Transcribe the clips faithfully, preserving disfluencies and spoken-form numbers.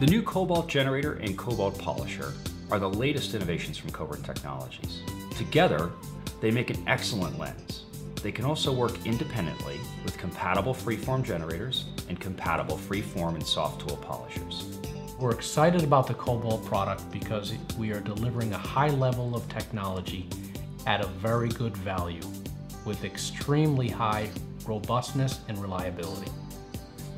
The new cobalt generator and cobalt polisher are the latest innovations from Coburn Technologies. Together, they make an excellent lens. They can also work independently with compatible freeform generators and compatible freeform and soft tool polishers. We're excited about the cobalt product because we are delivering a high level of technology at a very good value with extremely high robustness and reliability.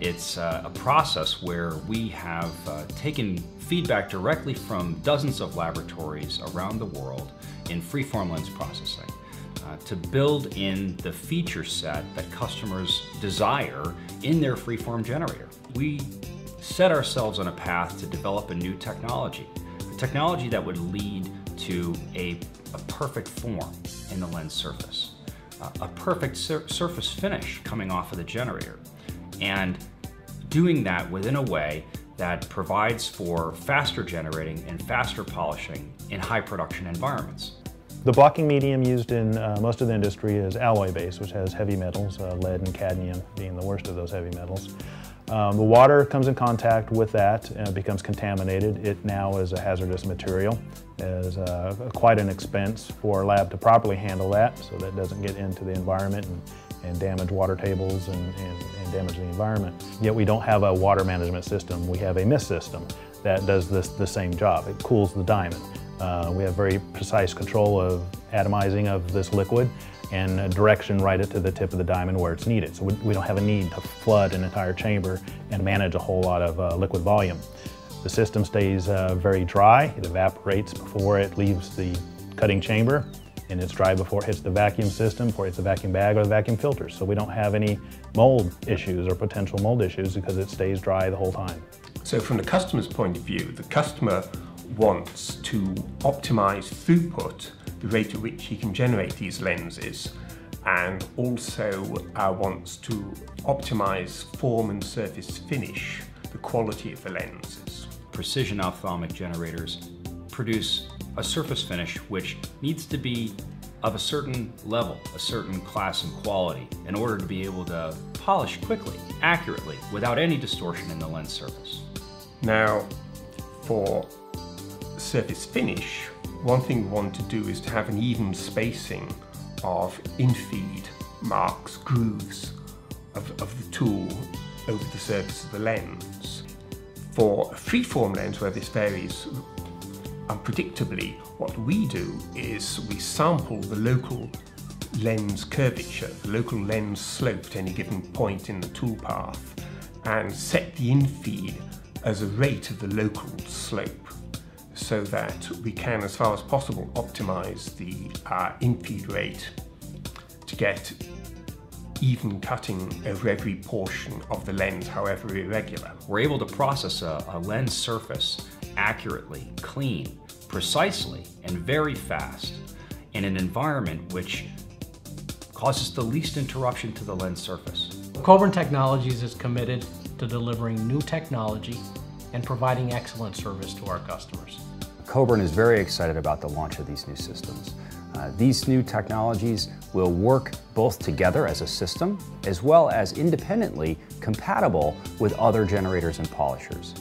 It's uh, a process where we have uh, taken feedback directly from dozens of laboratories around the world in freeform lens processing uh, to build in the feature set that customers desire in their freeform generator. We set ourselves on a path to develop a new technology, a technology that would lead to a, a perfect form in the lens surface, uh, a perfect sur surface finish coming off of the generator, and doing that within a way that provides for faster generating and faster polishing in high production environments. The blocking medium used in uh, most of the industry is alloy-based, which has heavy metals, uh, lead and cadmium being the worst of those heavy metals. Um, the water comes in contact with that and becomes contaminated. It now is a hazardous material. It is uh, quite an expense for a lab to properly handle that so that it doesn't get into the environment and, and damage water tables and, and, and damage the environment. Yet we don't have a water management system. We have a mist system that does this the same job. It cools the diamond. Uh, we have very precise control of atomizing of this liquid and direction right it to the tip of the diamond where it's needed. So we, we don't have a need to flood an entire chamber and manage a whole lot of uh, liquid volume. The system stays uh, very dry. It evaporates before it leaves the cutting chamber, and it's dry before it hits the vacuum system, before it hits the vacuum bag or the vacuum filters. So we don't have any mold issues or potential mold issues because it stays dry the whole time. So from the customer's point of view, the customer wants to optimize throughput, the rate at which he can generate these lenses, and also uh, wants to optimize form and surface finish, the quality of the lenses. Precision ophthalmic generators produce a surface finish which needs to be of a certain level, a certain class and quality in order to be able to polish quickly, accurately, without any distortion in the lens surface. Now, for surface finish, one thing we want to do is to have an even spacing of infeed marks, grooves of, of the tool over the surface of the lens. For a freeform lens, where this varies unpredictably, what we do is we sample the local lens curvature, the local lens slope at any given point in the tool path, and set the infeed as a rate of the local slope, so that we can, as far as possible, optimize the uh, infeed rate to get even cutting over every portion of the lens, however irregular. We're able to process a, a lens surface accurately, clean, precisely, and very fast in an environment which causes the least interruption to the lens surface. Coburn Technologies is committed to delivering new technology and providing excellent service to our customers. Coburn is very excited about the launch of these new systems. Uh, these new technologies will work both together as a system as well as independently compatible with other generators and polishers.